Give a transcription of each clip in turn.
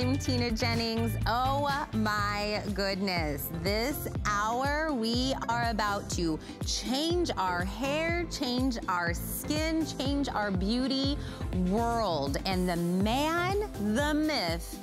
I'm Tina Jennings. Oh my goodness. This hour we are about to change our hair, change our skin, change our beauty world. And the man, the myth,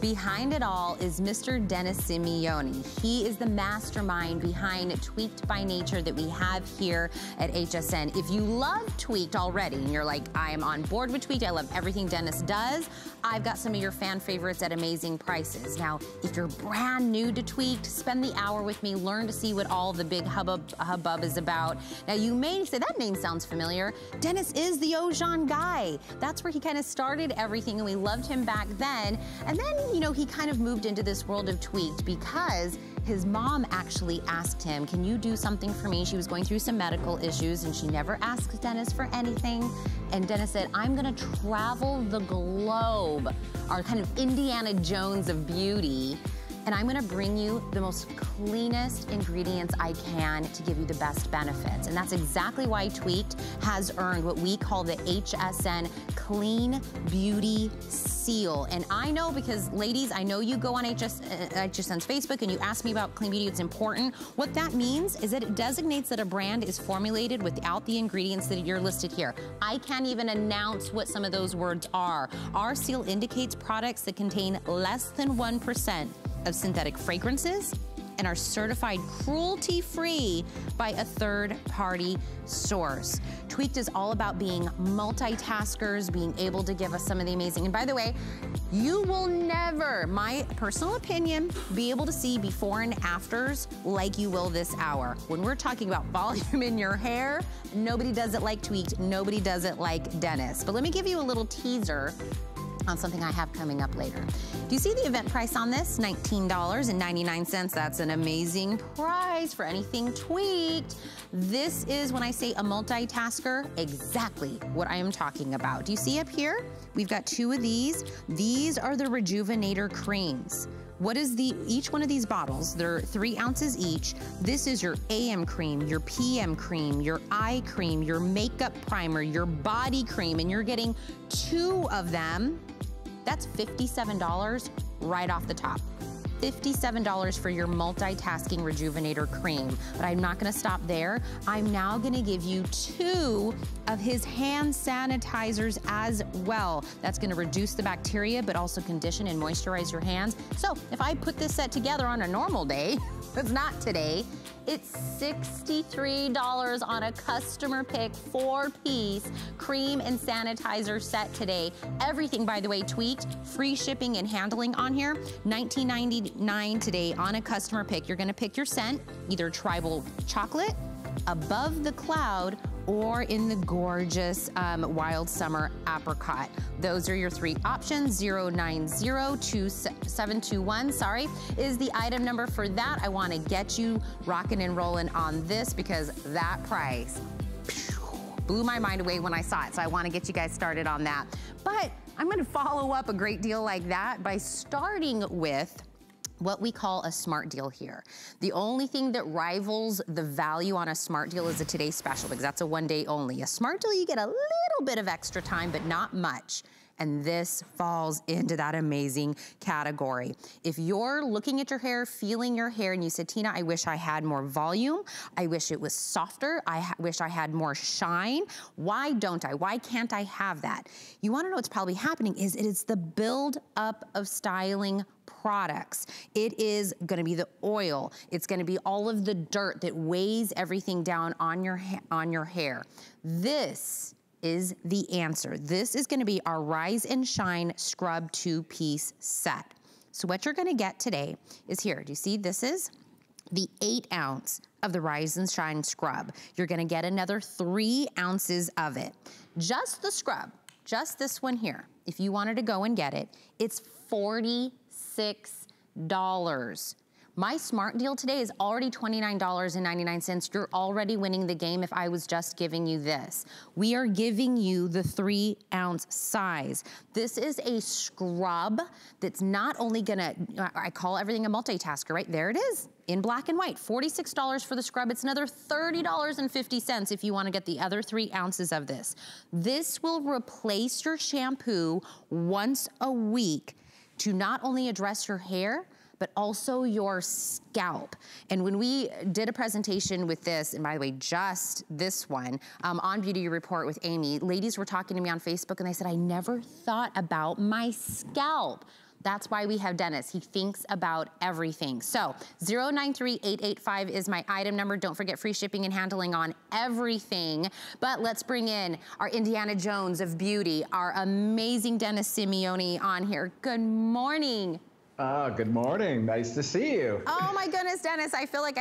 behind it all is Mr. Denis Simioni. He is the mastermind behind Tweaked by Nature that we have here at HSN. If you love Tweaked already and you're like, I am on board with Tweaked, I love everything Denis does, I've got some of your fan favorites at amazing prices. Now, if you're brand new to Tweaked, spend the hour with me, learn to see what all the big hubbub is about. Now, you may say, that name sounds familiar. Denis is the Ojean guy. That's where he kind of started everything, and we loved him back then. And then, you know, he kind of moved into this world of Tweaked because his mom actually asked him, can you do something for me? She was going through some medical issues and she never asked Denis for anything. And Denis said, I'm gonna travel the globe, our kind of Indiana Jones of beauty, and I'm gonna bring you the most cleanest ingredients I can to give you the best benefits. And that's exactly why Tweaked has earned what we call the HSN Clean Beauty Seal. And I know, because ladies, I know you go on HSN's Facebook and you ask me about clean beauty, it's important. What that means is that it designates that a brand is formulated without the ingredients that you're listed here. I can't even announce what some of those words are. Our seal indicates products that contain less than 1% of synthetic fragrances and are certified cruelty-free by a third-party source. Tweaked is all about being multitaskers, being able to give us some of the amazing. And by the way, you will never, my personal opinion, be able to see before and afters like you will this hour. When we're talking about volume in your hair, nobody does it like Tweaked, nobody does it like Denis. But let me give you a little teaser on something I have coming up later. Do you see the event price on this? $19.99. That's an amazing price for anything Tweaked. This is, when I say a multitasker, exactly what I am talking about. Do you see up here? We've got two of these. These are the Rejuvenator creams. What is each one of these bottles? They're 3 ounces each. This is your AM cream, your PM cream, your eye cream, your makeup primer, your body cream, and you're getting two of them. That's $57 right off the top. $57 for your multitasking Rejuvenator cream. But I'm not gonna stop there. I'm now gonna give you two of his hand sanitizers as well. That's gonna reduce the bacteria, but also condition and moisturize your hands. So if I put this set together on a normal day, it's not today, it's $63 on a customer pick 4-piece cream and sanitizer set today. Everything, by the way, Tweaked, free shipping and handling on here. $19.99 today on a customer pick. You're gonna pick your scent, either tribal chocolate, above the cloud, or in the gorgeous wild summer apricot. Those are your three options. 0902721, sorry, is the item number for that. I wanna get you rocking and rolling on this because that price blew my mind away when I saw it. So I wanna get you guys started on that. But I'm gonna follow up a great deal like that by starting with what we call a smart deal here. The only thing that rivals the value on a smart deal is a today special, because that's a one day only. A smart deal, you get a little bit of extra time, but not much. And this falls into that amazing category. If you're looking at your hair, feeling your hair, and you said, Tina, I wish I had more volume, I wish it was softer, I wish I had more shine, why don't I? Why can't I have that? You wanna know what's probably happening is it is the build up of styling products. It is gonna be the oil. It's gonna be all of the dirt that weighs everything down on your hair. This is the answer. This is gonna be our Rise and Shine Scrub 2-piece set. So what you're gonna get today is here. Do you see this is the 8 ounce of the Rise and Shine Scrub. You're gonna get another 3 ounces of it. Just the scrub, just this one here. If you wanted to go and get it, it's $46. My smart deal today is already $29.99. You're already winning the game if I was just giving you this. We are giving you the 3 ounce size. This is a scrub that's not only gonna, I call everything a multitasker, right? There it is, in black and white. $46 for the scrub. It's another $30.50 if you wanna get the other 3 ounces of this. This will replace your shampoo once a week to not only address your hair, but also your scalp. And when we did a presentation with this, and by the way, just this one, on Beauty Report with Amy, ladies were talking to me on Facebook and they said, I never thought about my scalp. That's why we have Denis. He thinks about everything. So 093885 is my item number. Don't forget free shipping and handling on everything. But let's bring in our Indiana Jones of beauty, our amazing Denis Simioni on here. Good morning. Good morning. Nice to see you. Oh my goodness, Denis. I feel like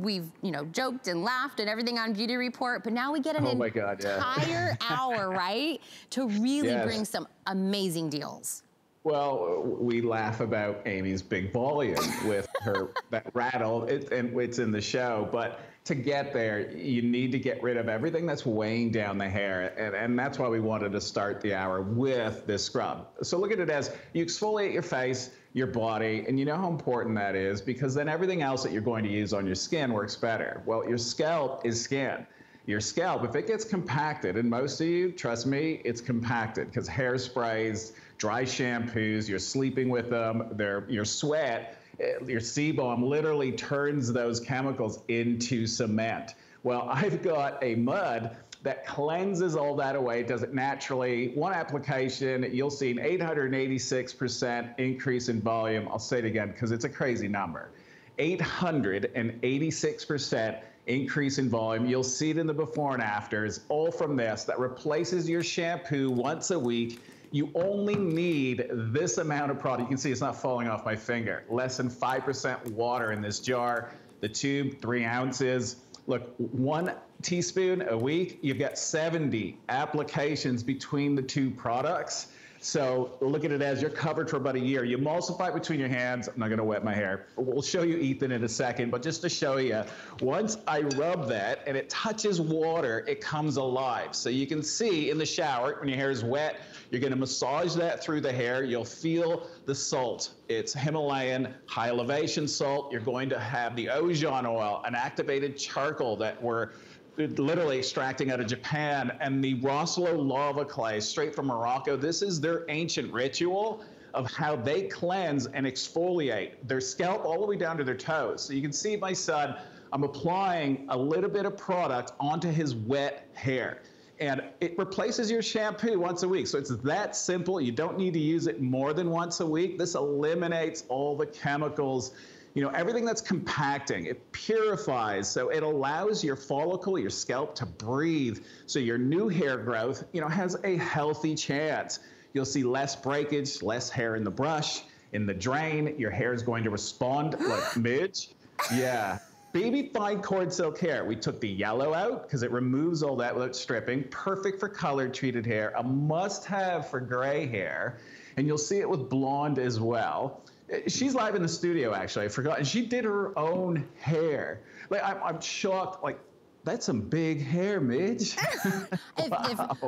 we've, you know, joked and laughed and everything on Beauty Report, but now we get an entire hour, right? To really bring some amazing deals. Well, we laugh about Amy's big volume with her that rattle, and it's in the show. But to get there, you need to get rid of everything that's weighing down the hair. And that's why we wanted to start the hour with this scrub. So look at it as you exfoliate your face, your body, and you know how important that is, because then everything else that you're going to use on your skin works better. Well, your scalp is skin. Your scalp, if it gets compacted, and most of you, trust me, it's compacted, because hairsprays, dry shampoos, you're sleeping with them, your sweat, your sebum literally turns those chemicals into cement. Well, I've got a mud that cleanses all that away, does it naturally. One application, you'll see an 886% increase in volume. I'll say it again, because it's a crazy number. 886% increase in volume. You'll see it in the before and afters, all from this, that replaces your shampoo once a week. You only need this amount of product. You can see it's not falling off my finger. Less than 5% water in this jar. The tube, 3 ounces. Look, 1 teaspoon a week. You've got 70 applications between the two products. So look at it as you're covered for about a year. You emulsify it between your hands. I'm not gonna wet my hair. We'll show you Ethan in a second, but just to show you, once I rub that and it touches water, it comes alive. So you can see in the shower, when your hair is wet, you're gonna massage that through the hair. You'll feel the salt. It's Himalayan high elevation salt. You're going to have the Ojon oil, an activated charcoal that we're literally extracting out of Japan, and the Rhassoul lava clay straight from Morocco. This is their ancient ritual of how they cleanse and exfoliate their scalp all the way down to their toes. So you can see my son, I'm applying a little bit of product onto his wet hair. And it replaces your shampoo once a week. So it's that simple. You don't need to use it more than once a week. This eliminates all the chemicals. You know, everything that's compacting, it purifies, so it allows your follicle, your scalp, to breathe, so your new hair growth, you know, has a healthy chance. You'll see less breakage, less hair in the brush, in the drain. Your hair is going to respond like Midge. Yeah. Baby fine cord silk hair. We took the yellow out because it removes all that without stripping. Perfect for color treated hair, a must have for gray hair. And you'll see it with blonde as well. She's live in the studio, actually. I forgot. And she did her own hair. Like, I'm shocked. Like, that's some big hair, Midge.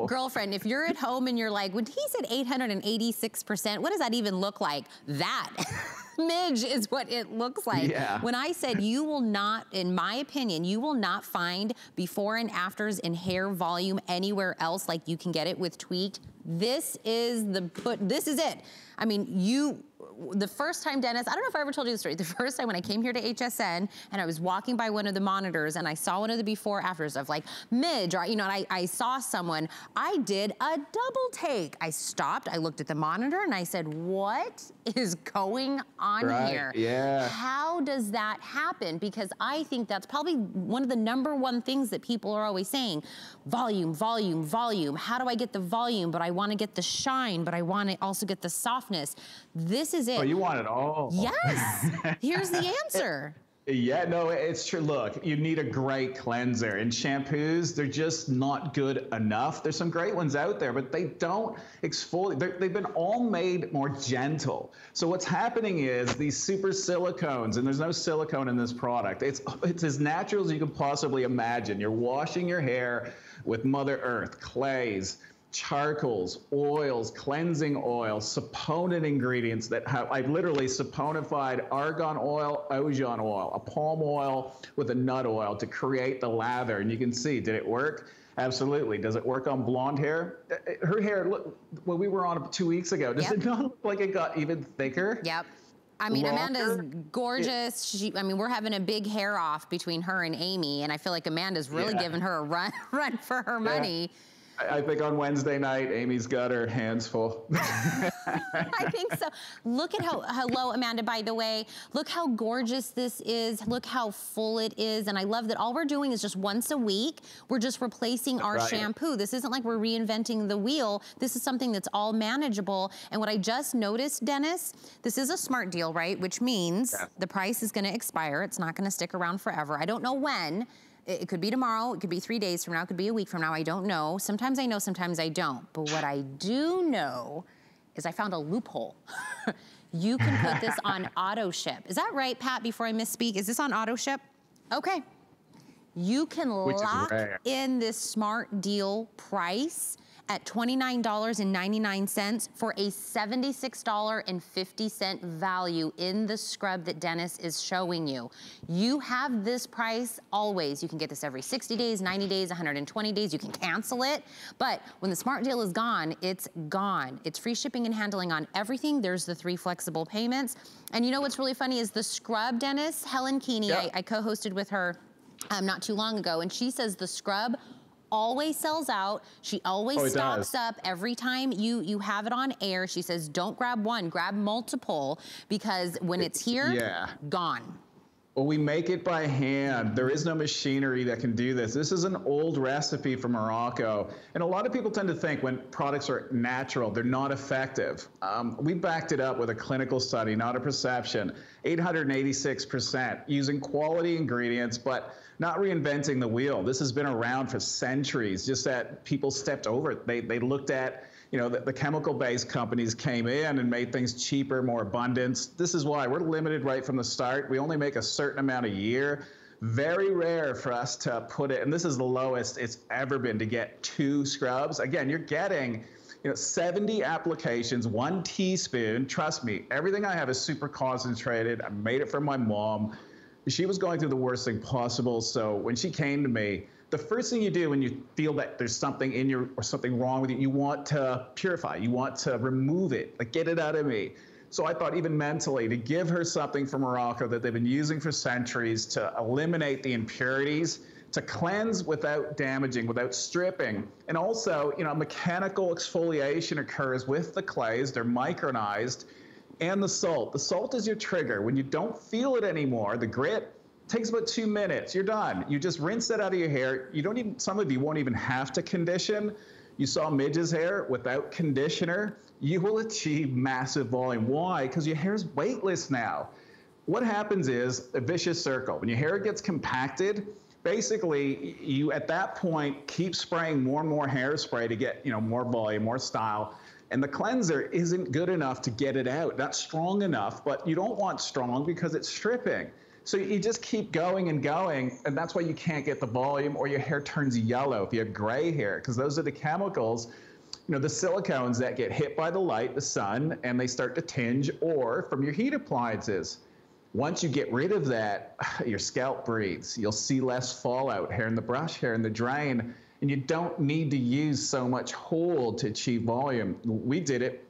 Girlfriend, if you're at home and you're like, when he said 886%, what does that even look like? That, Midge, is what it looks like. Yeah. When I said you will not, in my opinion, you will not find before and afters in hair volume anywhere else like you can get it with Tweaked. This is the, this is it. I mean, the first time, Denis, I don't know if I ever told you the story. The first time when I came here to HSN and I was walking by one of the monitors and I saw one of the before afters of like Midge, or, you know, and I saw someone, I did a double take. I stopped, I looked at the monitor and I said, what is going on here? Yeah. How does that happen? Because I think that's probably one of the #1 things that people are always saying, volume, volume, volume. How do I get the volume? But I want to get the shine, but I want to also get the softness. This is it. Oh, you want it all. Yes. Here's the answer. Yeah, no, it's true. Look, you need a great cleanser, and shampoos, they're just not good enough. There's some great ones out there, but they don't exfoliate. They've been all made more gentle. So what's happening is these super silicones, and there's no silicone in this product. It's as natural as you can possibly imagine. You're washing your hair with Mother Earth, clays, charcoals, oils, cleansing oil, saponin ingredients that have, I've literally saponified argan oil, Ojon oil, a palm oil with a nut oil to create the lather. And you can see, did it work? Absolutely. Does it work on blonde hair? Her hair, look, when we were on 2 weeks ago, does it not look like it got even thicker? Yep. I mean, Amanda's gorgeous. She, I mean, we're having a big hair off between her and Amy, and I feel like Amanda's really giving her a run for her money. I think on Wednesday night, Amy's got her hands full. I think so. Look at how, hello, Amanda, by the way. Look how gorgeous this is. Look how full it is. And I love that all we're doing is just once a week, we're just replacing our shampoo. This isn't like we're reinventing the wheel. This is something that's all manageable. And what I just noticed, Dennis, this is a smart deal, right? Which means the price is going to expire. It's not going to stick around forever. I don't know when. It could be tomorrow, it could be 3 days from now, it could be a week from now, I don't know. Sometimes I know, sometimes I don't. But what I do know is I found a loophole. You can put this on auto ship. Is that right, Pat, before I misspeak? Is this on auto ship? Okay. You can lock in this smart deal price at $29.99 for a $76.50 value in the scrub that Dennis is showing you. You have this price always. You can get this every 60 days, 90 days, 120 days. You can cancel it. But when the smart deal is gone, it's gone. It's free shipping and handling on everything. There's the 3 flexible payments. And you know what's really funny is the scrub, Dennis, Helen Keeney, I co-hosted with her not too long ago, and she says the scrub always sells out. She always stocks up every time you have it on air. She says, don't grab one, grab multiple, because when it's here, gone. Well, we make it by hand. There is no machinery that can do this. This is an old recipe from Morocco. And a lot of people tend to think when products are natural, they're not effective. We backed it up with a clinical study, not a perception. 886% using quality ingredients, but not reinventing the wheel. This has been around for centuries, just that people stepped over it. They looked at, you know, the chemical-based companies came in and made things cheaper, more abundant. This is why we're limited right from the start. We only make a certain amount a year. Very rare for us to put it, and this is the lowest it's ever been, to get 2 scrubs. Again, you're getting, you know, 70 applications, 1 teaspoon. Trust me, everything I have is super concentrated. I made it for my mom. She was going through the worst thing possible, so when she came to me, the first thing you do when you feel that there's something in you or something wrong with you, you want to purify, you want to remove it, like get it out of me. So I thought, even mentally, to give her something from Morocco that they've been using for centuries to eliminate the impurities, to cleanse without damaging, without stripping. And also, you know, mechanical exfoliation occurs with the clays. They're micronized. And the salt. The salt is your trigger. When you don't feel it anymore, the grit, takes about 2 minutes. You're done. You just rinse that out of your hair. You don't even, some of you won't even have to condition. You saw Midge's hair without conditioner. You will achieve massive volume. Why? Because your hair is weightless now. What happens is a vicious circle. When your hair gets compacted, basically you at that point keep spraying more and more hairspray to get, you know, more volume, more style. And the cleanser isn't good enough to get it out. Not strong enough, but you don't want strong because it's stripping. So you just keep going and going, and that's why you can't get the volume, or your hair turns yellow if you have gray hair, because those are the chemicals, you know, the silicones that get hit by the light, the sun, and they start to tinge, or from your heat appliances. Once you get rid of that, your scalp breathes. You'll see less fallout, hair in the brush, hair in the drain, and you don't need to use so much hold to achieve volume. We did it.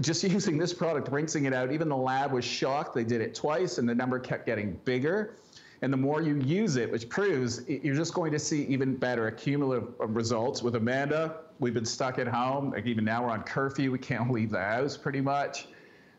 Just using this product, rinsing it out, even the lab was shocked. They did it twice, and the number kept getting bigger. And the more you use it, which proves you're just going to see even better cumulative results. With Amanda, we've been stuck at home. Like even now we're on curfew. We can't leave the house pretty much.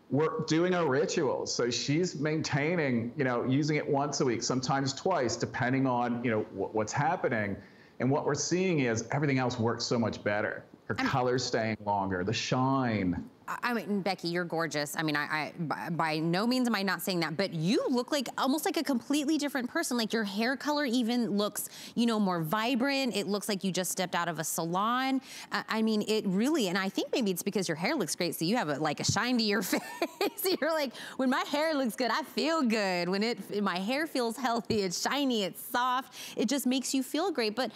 We're doing our rituals. So she's maintaining, you know, using it once a week, sometimes twice, depending on, you know, what's happening. And what we're seeing is everything else works so much better. Her color's staying longer, the shine. I mean, Becky, you're gorgeous. I mean, I by no means am I not saying that, but you look like almost like a completely different person. Like your hair color even looks, you know, more vibrant. It looks like you just stepped out of a salon. I mean, it really, and I think maybe it's because your hair looks great, so you have a, like a shine to your face. You're like, when my hair looks good, I feel good. When my hair feels healthy, it's shiny, it's soft. It just makes you feel great. But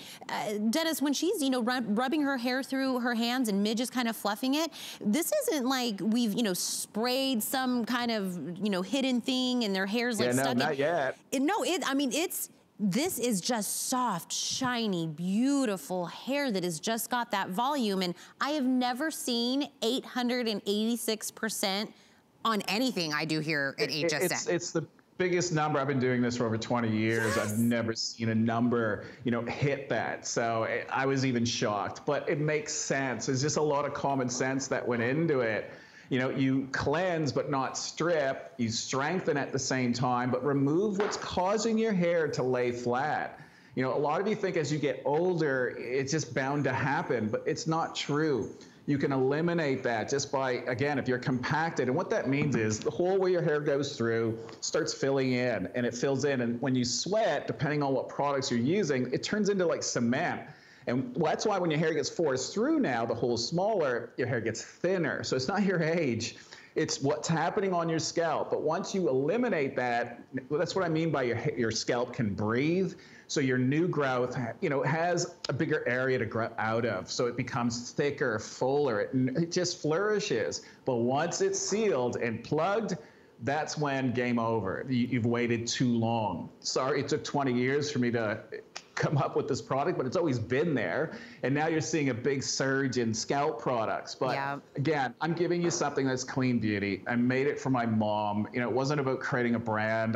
Denis, when she's, you know, rubbing her hair through her hands and Midge is kind of fluffing it, this isn't like we've, you know, sprayed some kind of, you know, hidden thing and their hair's like stuck in. Yeah, no, not yet. I mean, this is just soft, shiny, beautiful hair that has just got that volume. And I have never seen 886% on anything I do here at HSN. It's the biggest number. I've been doing this for over 20 years. Yes. I've never seen a number, you know, hit that. So I was even shocked, but it makes sense. There's just a lot of common sense that went into it. You know, you cleanse but not strip, you strengthen at the same time, but remove what's causing your hair to lay flat. You know, a lot of you think as you get older, it's just bound to happen, but it's not true. You can eliminate that just by, again, if you're compacted. And what that means is the hole where your hair goes through starts filling in, and it fills in. And when you sweat, depending on what products you're using, it turns into like cement. And that's why when your hair gets forced through now, the hole's smaller, your hair gets thinner. So it's not your age, it's what's happening on your scalp. But once you eliminate that, that's what I mean by your scalp can breathe. So your new growth, you know, has a bigger area to grow out of. So it becomes thicker, fuller, it just flourishes. But once it's sealed and plugged, that's when game over. You've waited too long. Sorry, it took 20 years for me to come up with this product, but it's always been there. And now you're seeing a big surge in scalp products. But yeah, again, I'm giving you something that's clean beauty. I made it for my mom. You know, it wasn't about creating a brand.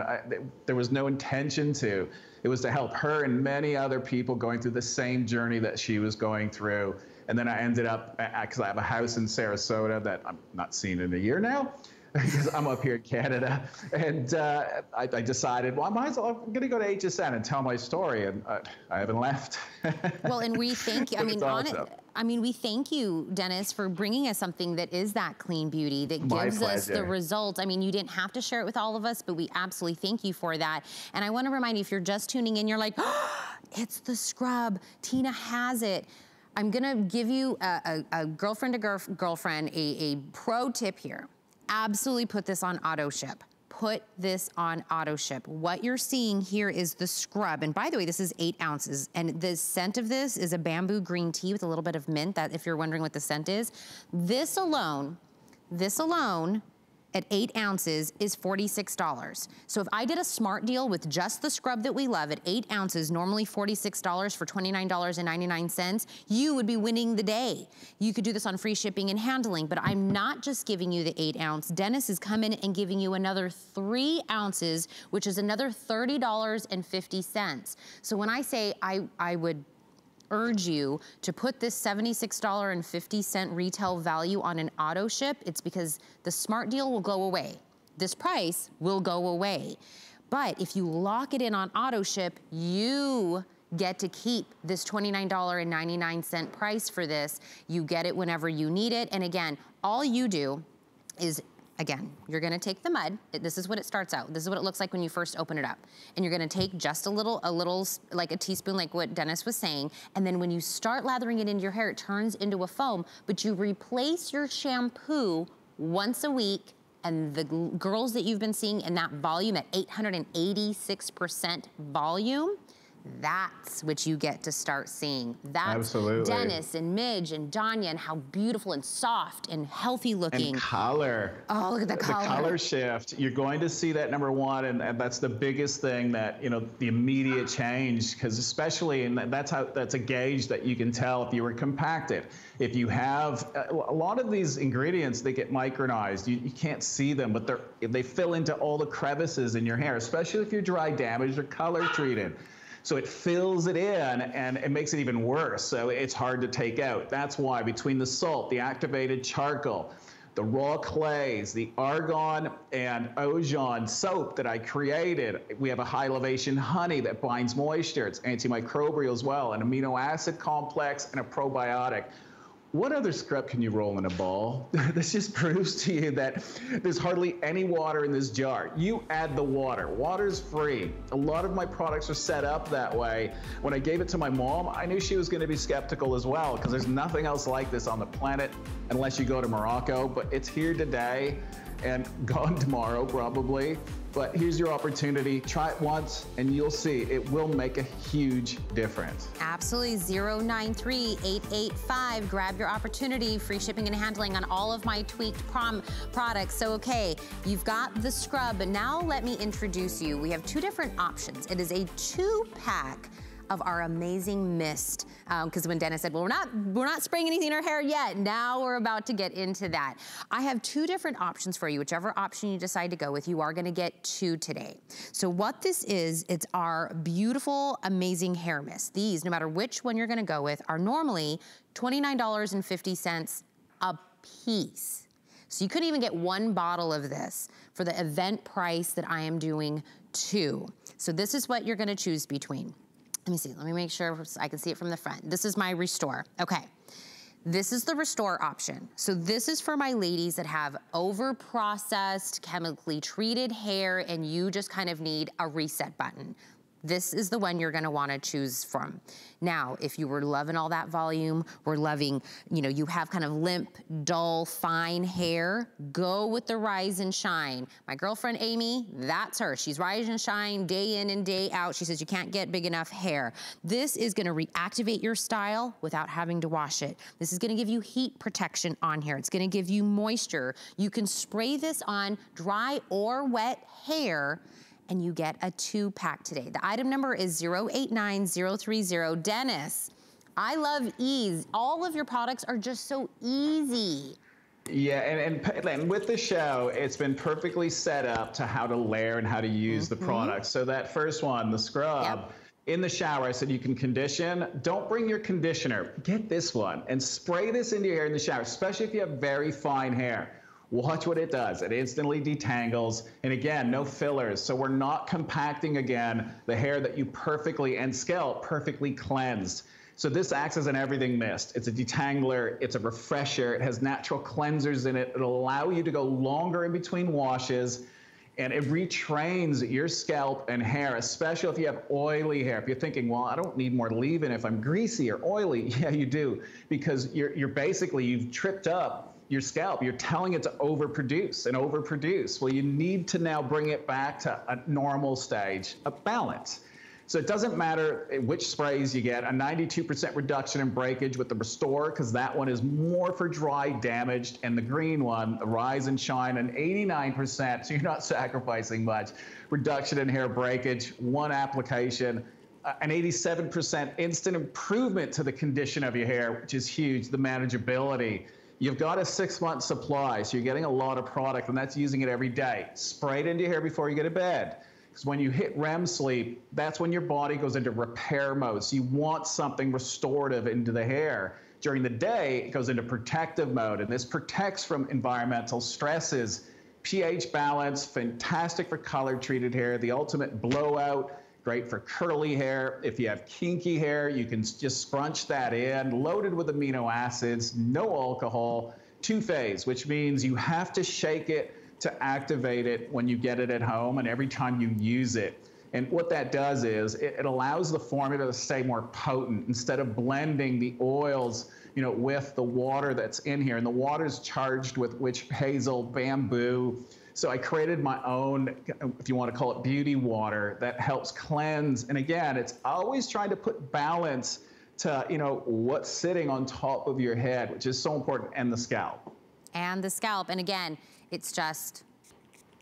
There was no intention to. It was to help her and many other people going through the same journey that she was going through. And then I ended up, because I have a house in Sarasota that I'm not seeing in a year now, because I'm up here in Canada, and I decided, well, I'm going to go to HSN and tell my story, and I haven't left. Well, and we thank you. I mean, we thank you, Denis, for bringing us something that is that clean beauty, that gives us the results. I mean, you didn't have to share it with all of us, but we absolutely thank you for that. And I want to remind you, if you're just tuning in, you're like, oh, it's the scrub. Tina has it. I'm going to give you a girlfriend to girlfriend, a pro tip here. Absolutely put this on auto ship. Put this on auto ship. What you're seeing here is the scrub. And by the way, this is 8 ounces. And the scent of this is a bamboo green tea with a little bit of mint, that if you're wondering what the scent is. This alone at 8 ounces is $46. So if I did a smart deal with just the scrub that we love at 8 ounces, normally $46 for $29.99, you would be winning the day. You could do this on free shipping and handling, but I'm not just giving you the 8 ounce. Denis is coming and giving you another 3 ounces, which is another $30.50. So when I say I would urge you to put this $76.50 retail value on an auto ship, it's because the smart deal will go away. This price will go away. But if you lock it in on auto ship, you get to keep this $29.99 price for this. You get it whenever you need it. And again, all you do is, again, you're gonna take the mud. This is what it starts out. This is what it looks like when you first open it up. And you're gonna take just a little, like a teaspoon, like what Denis was saying. And then when you start lathering it into your hair, it turns into a foam, but you replace your shampoo once a week. And the girls that you've been seeing in that volume at 886% volume, that's what you get to start seeing. That's absolutely Denis and Midge and Danya, and how beautiful and soft and healthy looking. And color. Oh, look at the color. The color shift. You're going to see that, number one, and that's the biggest thing, that, you know, the immediate change, because especially, and that's a gauge that you can tell if you were compacted. If you have, a lot of these ingredients, they get micronized. You can't see them, but they fill into all the crevices in your hair, especially if you're dry damaged or color treated. So it fills it in, and it makes it even worse, so it's hard to take out. That's why between the salt, the activated charcoal, the raw clays, the Argan and Ojean soap that I created, we have a high elevation honey that binds moisture. It's antimicrobial as well, an amino acid complex, and a probiotic. What other scrub can you roll in a ball? This just proves to you that there's hardly any water in this jar. You add the water. Water's free. A lot of my products are set up that way. When I gave it to my mom, I knew she was going to be skeptical as well, because there's nothing else like this on the planet unless you go to Morocco. But it's here today and gone tomorrow probably. But here's your opportunity. Try it once and you'll see it will make a huge difference. Absolutely. 093-885. Grab your opportunity. Free shipping and handling on all of my Tweaked products. So, okay, you've got the scrub. Now let me introduce you. We have two different options. It is a 2-pack of our amazing mist, because when Dennis said, well, we're not spraying anything in our hair yet, now we're about to get into that. I have two different options for you. Whichever option you decide to go with, you are gonna get two today. So what this is, it's our beautiful, amazing hair mist. These, no matter which one you're gonna go with, are normally $29.50 a piece. So you could even get one bottle of this for the event price that I am doing two. So this is what you're gonna choose between. Let me see, let me make sure I can see it from the front. This is my Restore, okay. This is the Restore option. So this is for my ladies that have over-processed, chemically treated hair and you just kind of need a reset button. This is the one you're gonna wanna choose from. Now, if you were loving all that volume, we're loving, you know, you have kind of limp, dull, fine hair, go with the Rise and Shine. My girlfriend, Amy, that's her. She's Rise and Shine day in and day out. She says you can't get big enough hair. This is gonna reactivate your style without having to wash it. This is gonna give you heat protection on hair. It's gonna give you moisture. You can spray this on dry or wet hair and you get a 2-pack today. The item number is 089030. Dennis, I love ease. All of your products are just so easy. Yeah, and with the show, it's been perfectly set up to how to layer and how to use the product. So that first one, the scrub, in the shower, I said you can condition. Don't bring your conditioner. Get this one and spray this into your hair in the shower, especially if you have very fine hair. Watch what it does. It instantly detangles. And again, no fillers. So we're not compacting again the hair that you perfectly and scalp perfectly cleansed. So this acts as an everything mist. It's a detangler. It's a refresher. It has natural cleansers in it. It'll allow you to go longer in between washes. And it retrains your scalp and hair, especially if you have oily hair. If you're thinking, well, I don't need more leave-in if I'm greasy or oily. Yeah, you do. Because you're basically, you've tripped up your scalp, you're telling it to overproduce and overproduce. Well, you need to now bring it back to a normal stage, a balance. So it doesn't matter which sprays you get, a 92% reduction in breakage with the Restore, because that one is more for dry, damaged, and the green one, the Rise and Shine, an 89%, so you're not sacrificing much. Reduction in hair breakage, one application, an 87% instant improvement to the condition of your hair, which is huge, the manageability. You've got a 6-month supply, so you're getting a lot of product, and that's using it every day. Spray it into your hair before you go to bed, because when you hit REM sleep, that's when your body goes into repair mode. So you want something restorative into the hair. During the day, it goes into protective mode, and this protects from environmental stresses. pH balance, fantastic for color-treated hair, the ultimate blowout. Great for curly hair. If you have kinky hair, you can just scrunch that in, loaded with amino acids, no alcohol, 2-phase, which means you have to shake it to activate it when you get it at home and every time you use it. And what that does is it allows the formula to stay more potent instead of blending the oils, you know, with the water that's in here. And the water's charged with witch hazel, bamboo. So I created my own, if you want to call it beauty water, that helps cleanse. And again, it's always trying to put balance to, you know, what's sitting on top of your head, which is so important, and the scalp. And the scalp. And again, it's just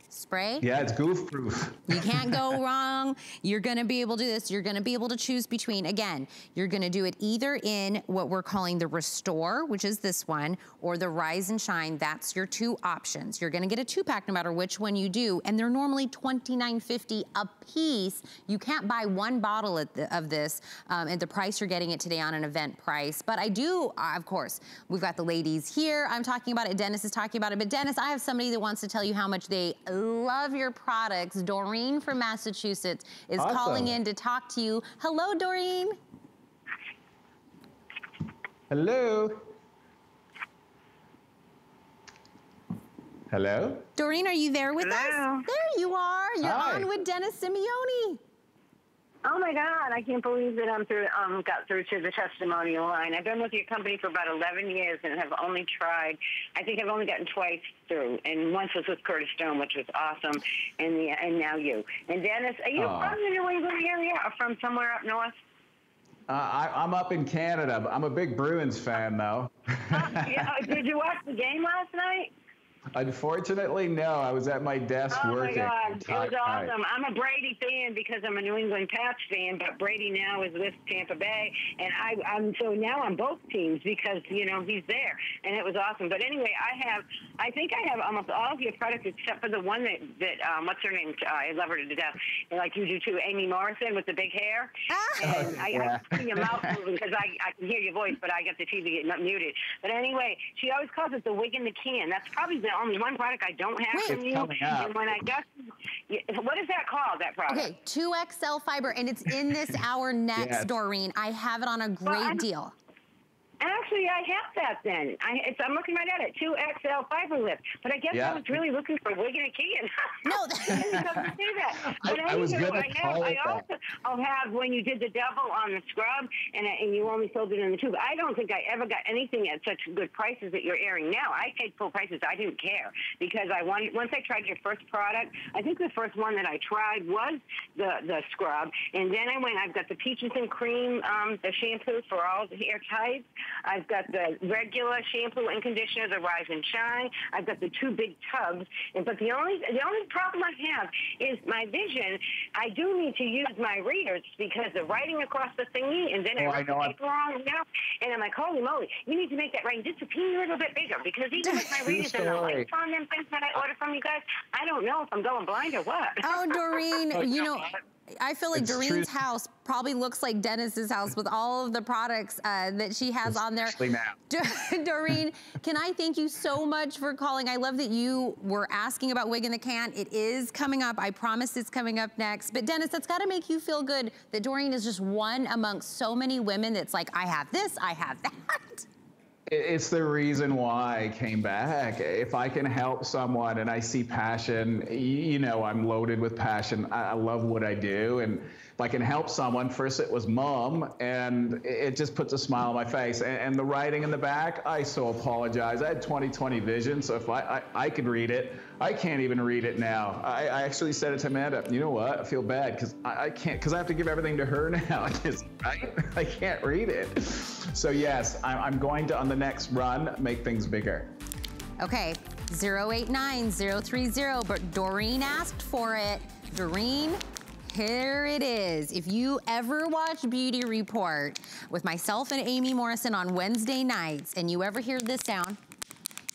spray. Yeah, it's goof proof. You can't go wrong. You're gonna be able to do this. You're gonna be able to choose between, again, you're gonna do it either in what we're calling the Restore, which is this one, or the Rise and Shine. That's your two options. You're gonna get a 2-pack no matter which one you do, and they're normally $29.50 a piece. You can't buy one bottle of this at the price you're getting it today on an event price. But I do, of course, we've got the ladies here. I'm talking about it, Dennis is talking about it, but Dennis, I have somebody that wants to tell you how much they love your products. Doreen from Massachusetts is calling in to talk to you. Hello, Doreen. Hello. Hello? Doreen, are you there with us? There you are. You're on with Denis Simioni. Oh my God, I can't believe that I'm through, got through to the testimonial line. I've been with your company for about 11 years and have only tried, I think I've only gotten twice through. And once was with Curtis Stone, which was awesome. And the, and now you. And Denis, are you from the New England area or from somewhere up north? I'm up in Canada. I'm a big Bruins fan, though. Did you watch the game last night? Unfortunately, no. I was at my desk working. Oh, my God. It was awesome. I'm a Brady fan because I'm a New England Pats fan, but Brady now is with Tampa Bay, and I'm so now on both teams because, you know, he's there, and it was awesome. But anyway, I think I have almost all of your products except for the one that, what's her name? I love her to death. And like you do, too, Amy Morrison with the big hair. And I see your mouth moving because I can hear your voice, but I got the TV muted. But anyway, she always calls it the wig in the can. That's probably the only one product I don't have from you, and when I got, what is that called, that product? Okay, 2XL Fiber, and it's in this hour next, Doreen. I have it on a great deal. Actually, I have that then. I'm looking right at it, 2XL Fiber Lift, but I guess I was really looking for wig in a can. No, that's not do that. But I was going to call it that. I'll have when you did the double on the scrub, and you only sold it in the tube. I don't think I ever got anything at such good prices that you're airing now. I paid full prices. I didn't care because I wanted. Once I tried your first product, I think the first one that I tried was the scrub, and then I went. I've got the peaches and cream, the shampoo for all the hair types. I've got the regular shampoo and conditioner, the Rise and Shine. I've got the two big tubs. But the only problem I have is my vision. I do need to use my readers because the writing across the thingy, and then I write the paper wrong enough. And I'm like, holy moly, you need to make that writing just a teeny little bit bigger because even with my readers and the lights on them, things that I order from you guys, I don't know if I'm going blind or what. Oh, Doreen, you know, I feel like Doreen's house probably looks like Denis's house with all of the products that she has on there. Doreen, can I thank you so much for calling? I love that you were asking about wig in the can. It is coming up. I promise it's coming up next. But Denis, that's got to make you feel good that Doreen is just one amongst so many women that's like, I have this, I have that. It's the reason why I came back. If I can help someone and I see passion, you know, I'm loaded with passion. I love what I do. And if I can help someone, first it was mom, and it just puts a smile on my face. And the writing in the back, I so apologize. I had 20/20 vision, so if I could read it, I can't even read it now. I actually said it to Amanda, you know what, I feel bad because I can't, because I have to give everything to her now. I can't read it. So yes, I'm going to, on the next run, make things bigger. Okay, 089030, but Doreen asked for it. Doreen, here it is. If you ever watch Beauty Report with myself and Amy Morrison on Wednesday nights, and you ever hear this sound,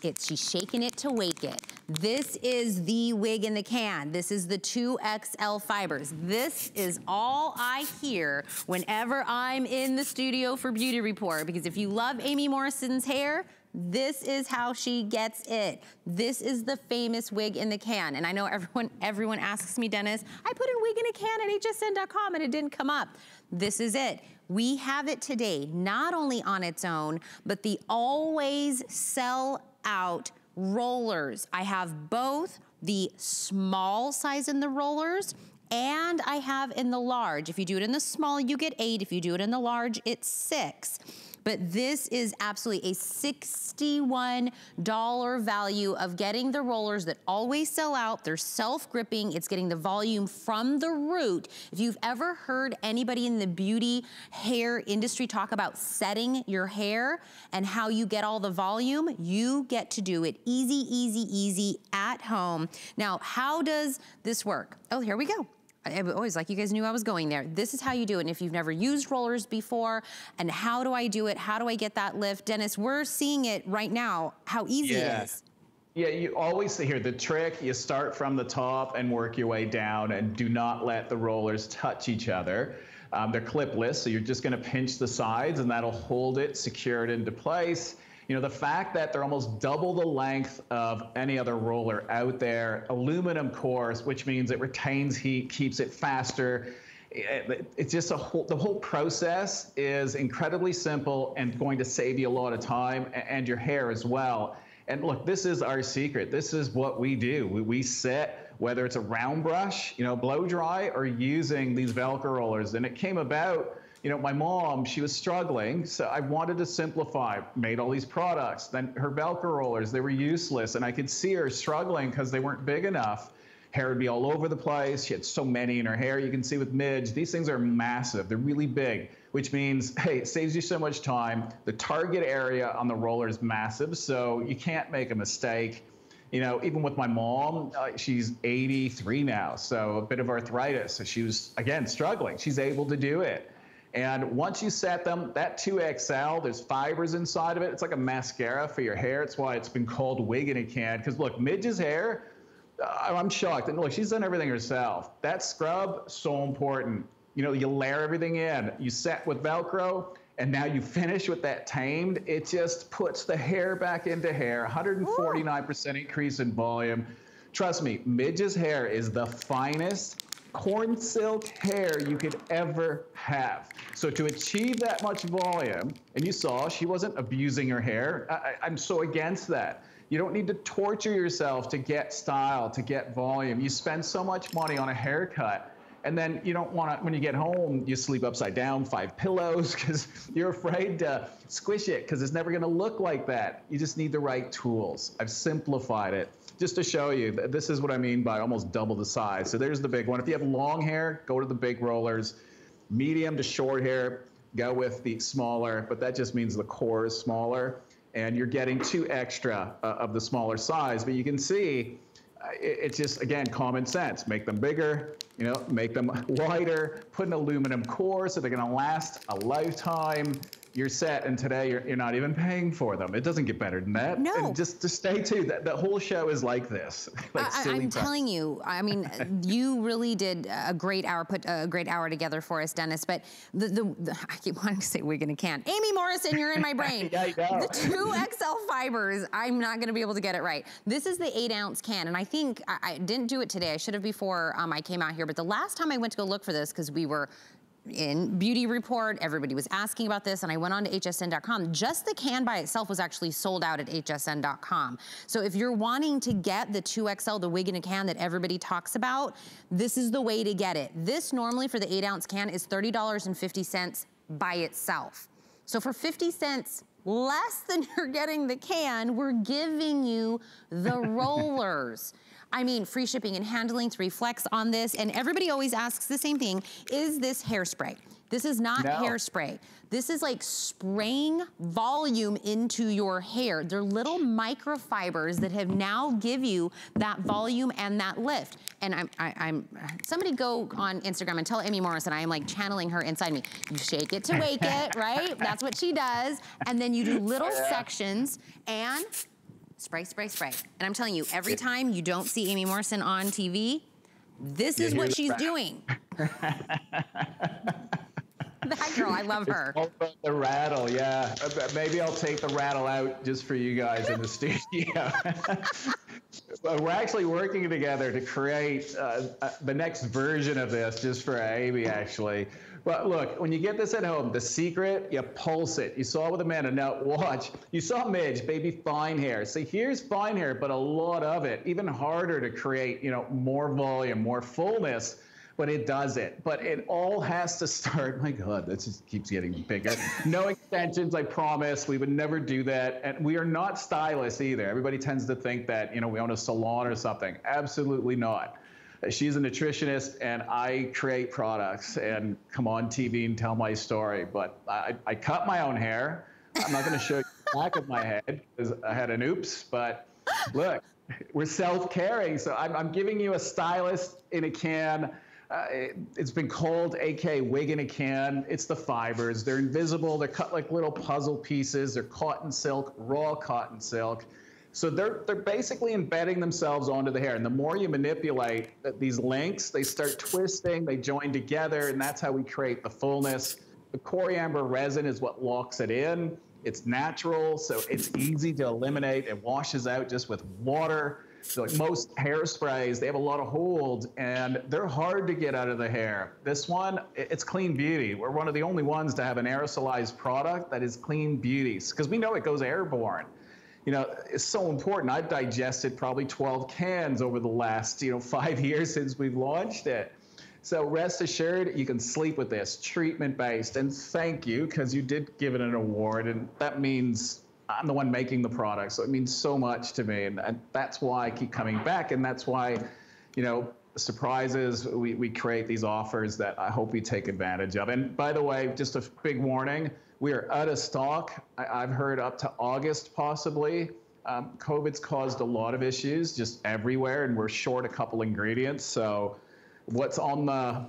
it's she's shaking it to wake it. This is the wig in the can. This is the 2XL fibers. This is all I hear whenever I'm in the studio for Beauty Report, because if you love Amy Morrison's hair, this is how she gets it. This is the famous wig in the can. And I know everyone asks me, Denis, I put in wig in a can at hsn.com and it didn't come up. This is it. We have it today, not only on its own, but the always sell out rollers. I have both the small size in the rollers and I have in the large. If you do it in the small, you get 8. If you do it in the large, it's 6. But this is absolutely a $61 value of getting the rollers that always sell out. They're self-gripping. It's getting the volume from the root. If you've ever heard anybody in the beauty hair industry talk about setting your hair and how you get all the volume, you get to do it easy, easy, easy at home. Now, how does this work? Oh, here we go. I always like you guys knew I was going there. This is how you do it. And if you've never used rollers before, and how do I do it? How do I get that lift? Denis, we're seeing it right now, how easy it is. Yeah, you always hear the trick. You start from the top and work your way down, and do not let the rollers touch each other. They're clipless, so you're just going to pinch the sides, and that'll hold it, secure it into place. You know, the fact that they're almost double the length of any other roller out there, aluminum cores, which means it retains heat, keeps it faster. It's just the whole process is incredibly simple and going to save you a lot of time and your hair as well. And look, this is our secret. This is what we do. We set, whether it's a round brush, you know, blow dry, or using these Velcro rollers. And it came about, you know, my mom, she was struggling. So I wanted to simplify, made all these products. Then her Velcro rollers, they were useless. And I could see her struggling because they weren't big enough. Hair would be all over the place. She had so many in her hair. You can see with Midge, these things are massive. They're really big, which means, hey, it saves you so much time. The target area on the roller is massive, so you can't make a mistake. You know, even with my mom, she's 83 now, so a bit of arthritis. So she was, again, struggling. She's able to do it. And once you set them, that 2XL, there's fibers inside of it. It's like a mascara for your hair. It's why it's been called wig in a can, because look, Midge's hair, I'm shocked. And look, she's done everything herself. That scrub, so important. You know, you layer everything in. You set with Velcro, and now you finish with that tamed. It just puts the hair back into hair. 149% increase in volume. Trust me, Midge's hair is the finest corn silk hair you could ever have. So to achieve that much volume, and you saw she wasn't abusing her hair. I'm so against that. You don't need to torture yourself to get style, to get volume. You spend so much money on a haircut, and then you don't want to, when you get home, you sleep upside down, 5 pillows, because you're afraid to squish it, because it's never going to look like that. You just need the right tools. I've simplified it just to show you. This is what I mean by almost double the size. So there's the big one. If you have long hair, go to the big rollers. Medium to short hair, go with the smaller, but that just means the core is smaller. And you're getting 2 extra of the smaller size. But you can see, it's just, again, common sense. Make them bigger, you know, make them wider, put an aluminum core so they're gonna last a lifetime. You're set, and today you're not even paying for them. It doesn't get better than that. No. And just to stay tuned, the whole show is like this. Like I'm telling you, I mean, you really did a great hour, put a great hour together for us, Dennis. But I keep wanting to say wig in a can. Amy Morrison, you're in my brain. Yeah, you know. The 2XL fibers, I'm not going to be able to get it right. This is the 8-ounce can, and I think I didn't do it today. I should have before I came out here. But the last time I went to go look for this, because we were in Beauty Report, everybody was asking about this, and I went on to hsn.com. Just the can by itself was actually sold out at hsn.com. So if you're wanting to get the 2XL, the wig in a can that everybody talks about, this is the way to get it. This normally for the 8-ounce can is $30.50 by itself. So for 50 cents less than you're getting the can, we're giving you the rollers. I mean, free shipping and handling, 3 Flex on this. And everybody always asks the same thing. Is this hairspray? This is not hairspray. This is like spraying volume into your hair. They're little microfibers that have now give you that volume and that lift. And somebody go on Instagram and tell Amy Morrison, I am like channeling her inside me. You shake it to wake it, right? That's what she does. And then you do little sections and spray, spray, spray. And I'm telling you, every time you don't see Amy Morrison on TV, this is what she's doing. That girl, I love her. The rattle, yeah. Maybe I'll take the rattle out just for you guys in the studio. But we're actually working together to create the next version of this just for Amy, actually. But look, when you get this at home, the secret, you pulse it. You saw with Amanda. Now watch. You saw Midge, baby fine hair. See, here's fine hair, but a lot of it. Even harder to create, you know, more volume, more fullness. But it does it. But it all has to start. My God, this just keeps getting bigger. No extensions, I promise. We would never do that. And we are not stylists either. Everybody tends to think that, you know, we own a salon or something. Absolutely not. She's a nutritionist, and I create products and come on TV and tell my story. But I cut my own hair. I'm not going to show you the back of my head because I had an oops. But look, we're self-caring. So I'm giving you a stylist in a can. It's been called AK wig in a can. It's the fibers. They're invisible. They're cut like little puzzle pieces. They're cotton silk, raw cotton silk. So they're basically embedding themselves onto the hair. And the more you manipulate these links, they start twisting, they join together, and that's how we create the fullness. The coriamber resin is what locks it in. It's natural, so it's easy to eliminate. It washes out just with water. So like most hairsprays, they have a lot of hold, and they're hard to get out of the hair. This one, it's clean beauty. We're one of the only ones to have an aerosolized product that is clean beauty, because we know it goes airborne. you know, is so important. I've digested probably 12 cans over the last, 5 years since we've launched it. So rest assured, you can sleep with this, treatment-based. And thank you, because you did give it an award, and that means I'm the one making the product. So it means so much to me, and that's why I keep coming back, and that's why, surprises, we create these offers that I hope you take advantage of. And by the way, just a big warning, we are out of stock. I've heard up to August possibly. COVID's caused a lot of issues just everywhere, and we're short a couple ingredients. So what's on the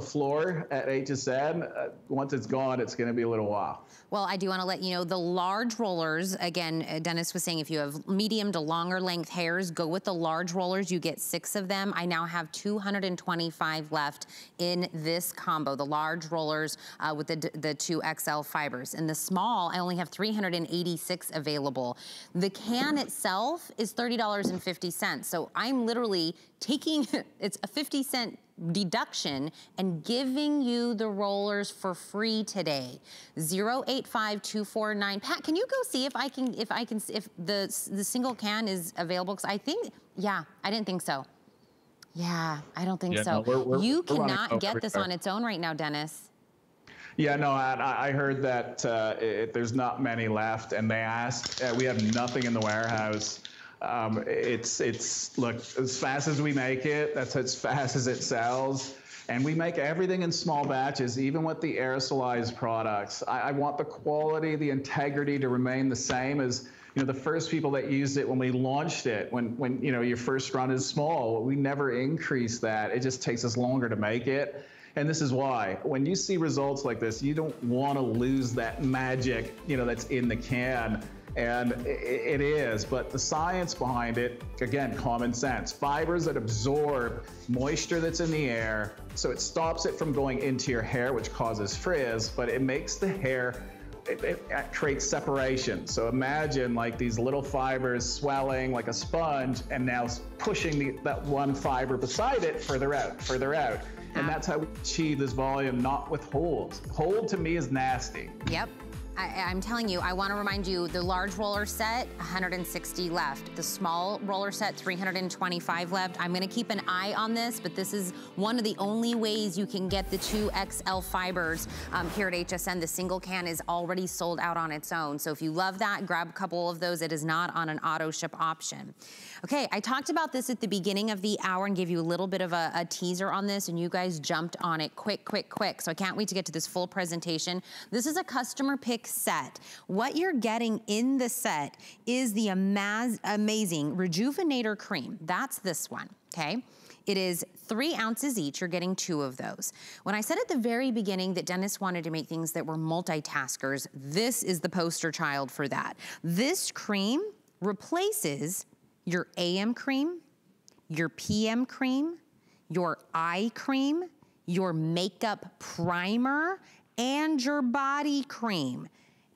floor at HSN, once it's gone, it's going to be a little while. Well, I do want to let you know the large rollers, again, Dennis was saying if you have medium to longer length hairs, go with the large rollers. You get 6 of them. I now have 225 left in this combo, the large rollers with the 2XL fibers. And the small, I only have 386 available. The can itself is $30.50. So I'm literally taking, it's a 50-cent deduction and giving you the rollers for free today. 085249. Pat, can you go see if the single can is available? Because I think, yeah, I didn't think so. Yeah, I don't think so. No, you cannot get this on its own right now, Dennis. Yeah, no, I heard that there's not many left, and they asked, we have nothing in the warehouse. Look, as fast as we make it, that's as fast as it sells. And we make everything in small batches, even with the aerosolized products. I want the quality, the integrity to remain the same as, the first people that used it when we launched it, when your first run is small. We never increase that. It just takes us longer to make it. And this is why, when you see results like this, you don't want to lose that magic, that's in the can. And it is, but the science behind it, again, common sense. Fibers that absorb moisture that's in the air, so it stops it from going into your hair, which causes frizz, but it makes the hair, it creates separation. So imagine like these little fibers swelling like a sponge and now pushing that one fiber beside it further out. And that's how we achieve this volume, not with holes. Hold to me is nasty. Yep. I'm telling you, I want to remind you, the large roller set, 160 left. The small roller set, 325 left. I'm going to keep an eye on this, but this is one of the only ways you can get the 2XL fibers here at HSN. The single can is already sold out on its own. So if you love that, grab a couple of those. It is not on an auto ship option. Okay, I talked about this at the beginning of the hour and gave you a little bit of a teaser on this, and you guys jumped on it quick. So I can't wait to get to this full presentation. This is a customer pick set. What you're getting in the set is the amazing Rejuvenator Cream. That's this one, okay? It is 3 ounces each. You're getting 2 of those. When I said at the very beginning that Dennis wanted to make things that were multitaskers, this is the poster child for that. This cream replaces your AM cream, your PM cream, your eye cream, your makeup primer, and your body cream.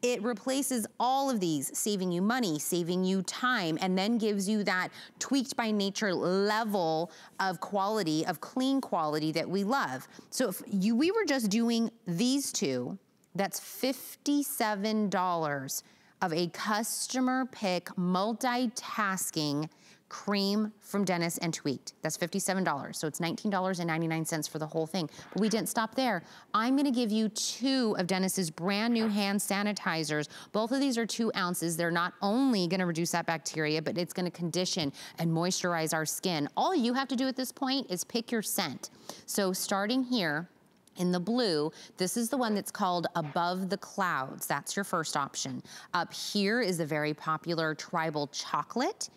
It replaces all of these, saving you money, saving you time, and then gives you that Tweaked by Nature level of quality, of clean quality that we love. So if we were just doing these two, that's $57 of a customer pick multitasking cream from Dennis and Tweaked. That's $57, so it's $19.99 for the whole thing. But we didn't stop there. I'm gonna give you 2 of Dennis's brand new hand sanitizers. Both of these are 2 ounces. They're not only gonna reduce that bacteria, but it's gonna condition and moisturize our skin. All you have to do at this point is pick your scent. So starting here, in the blue, this is the one that's called Above the Clouds. That's your first option. Up here is the very popular Tribal Chocolate.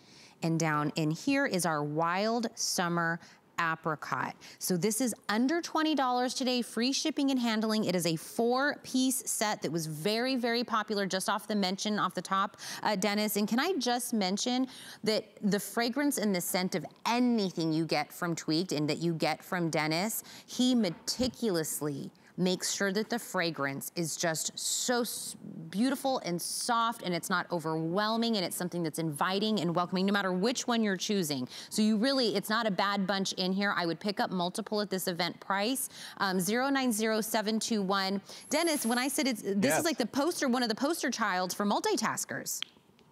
And down in here is our Wild Summer Apricot. So this is under $20 today, free shipping and handling. It is a 4-piece set that was very, very popular just off the mention off the top, Dennis. And can I just mention that the fragrance and the scent of anything you get from Tweaked and that you get from Dennis, he meticulously makes sure that the fragrance is just so beautiful and soft, and it's not overwhelming, and it's something that's inviting and welcoming no matter which one you're choosing. So you really, it's not a bad bunch in here. I would pick up multiple at this event price. 090721. Dennis, when I said this is like the poster, one of the poster childs for multitaskers.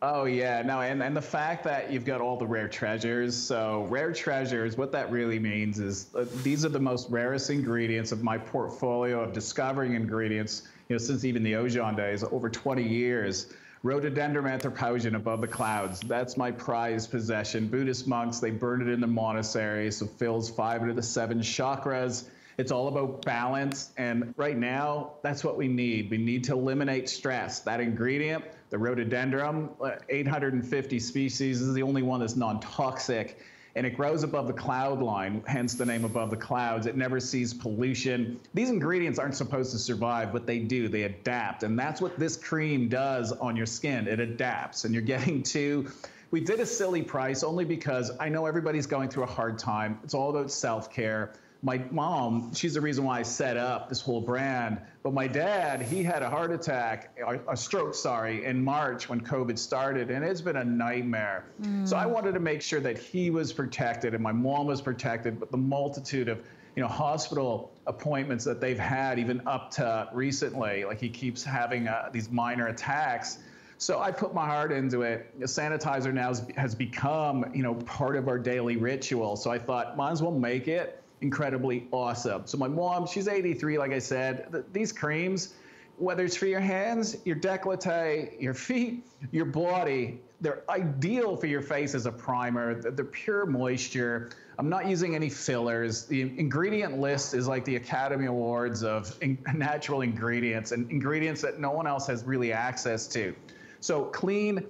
Oh yeah, no, and the fact that you've got all the rare treasures. So rare treasures, what that really means is these are the most rarest ingredients of my portfolio of discovering ingredients, you know, since even the Ojon days, over 20 years. Rhododendron anthopogon above the clouds, that's my prized possession. Buddhist monks, they burn it in the monastery, so fills 5 out of the 7 chakras. It's all about balance, and right now, that's what we need. We need to eliminate stress. That ingredient, the rhododendron, 850 species, this is the only one that's non-toxic, and it grows above the cloud line, hence the name Above the Clouds. It never sees pollution. These ingredients aren't supposed to survive, but they do. They adapt, and that's what this cream does on your skin. It adapts, and you're getting to... We did a silly price only because I know everybody's going through a hard time. It's all about self-care. My mom, she's the reason why I set up this whole brand. But my dad, he had a heart attack, a stroke, sorry, in March when COVID started, and it's been a nightmare. So I wanted to make sure that he was protected and my mom was protected, but the multitude of, you know, hospital appointments that they've had even up to recently, like he keeps having these minor attacks. So I put my heart into it. Sanitizer now has become, you know, part of our daily ritual. So I thought, might as well make it incredibly awesome. So my mom, she's 83, like I said. These creams, whether it's for your hands, your décolleté, your feet, your body, they're ideal for your face as a primer. They're pure moisture. I'm not using any fillers. The ingredient list is like the Academy Awards of natural ingredients and ingredients that no one else has really access to. So clean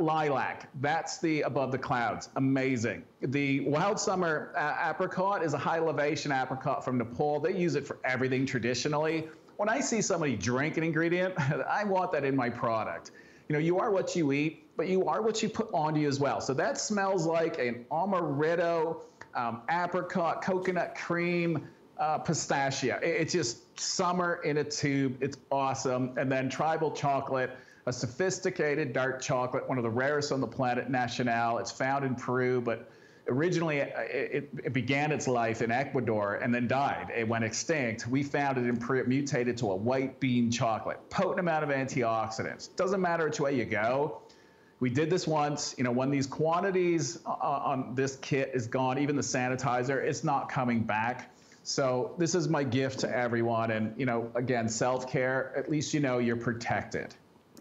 lilac, that's the Above the Clouds, amazing. The Wild Summer apricot is a high elevation apricot from Nepal. They use it for everything traditionally. When I see somebody drink an ingredient, I want that in my product. You know, you are what you eat, but you are what you put onto you as well. So that smells like an amaretto, apricot, coconut cream, pistachio. It's just summer in a tube, it's awesome. And then tribal chocolate, a sophisticated dark chocolate, one of the rarest on the planet, Nacional. It's found in Peru, but originally it began its life in Ecuador and then died. It went extinct. We found it in Peru, it mutated to a white bean chocolate. Potent amount of antioxidants. Doesn't matter which way you go. We did this once. You know, when these quantities on this kit is gone, even the sanitizer, it's not coming back. So this is my gift to everyone. And, you know, again, self-care, at least you know you're protected.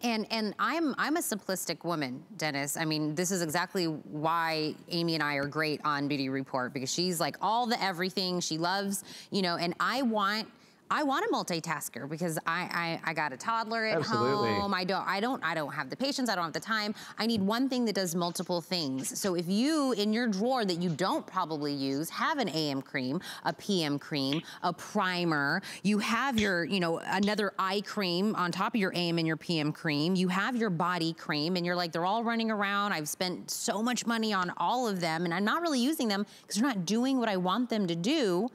And I'm a simplistic woman, Denis. I mean, this is exactly why Amy and I are great on Beauty Report, because she's like all the everything she loves, you know, and I want a multitasker because I got a toddler at Absolutely. Home. I don't have the patience. I don't have the time. I need one thing that does multiple things. So if you, in your drawer that you don't probably use, have an AM cream, a PM cream, a primer, you have your, you know, another eye cream on top of your AM and your PM cream, you have your body cream, and you're like, they're all running around. I've spent so much money on all of them and I'm not really using them because they're not doing what I want them to do.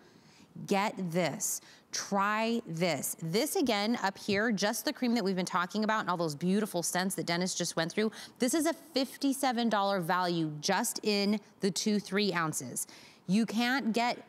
Get this. Try this. This again up here, just the cream that we've been talking about and all those beautiful scents that Denis just went through. This is a $57 value just in the 2 3-ounces. You cannot get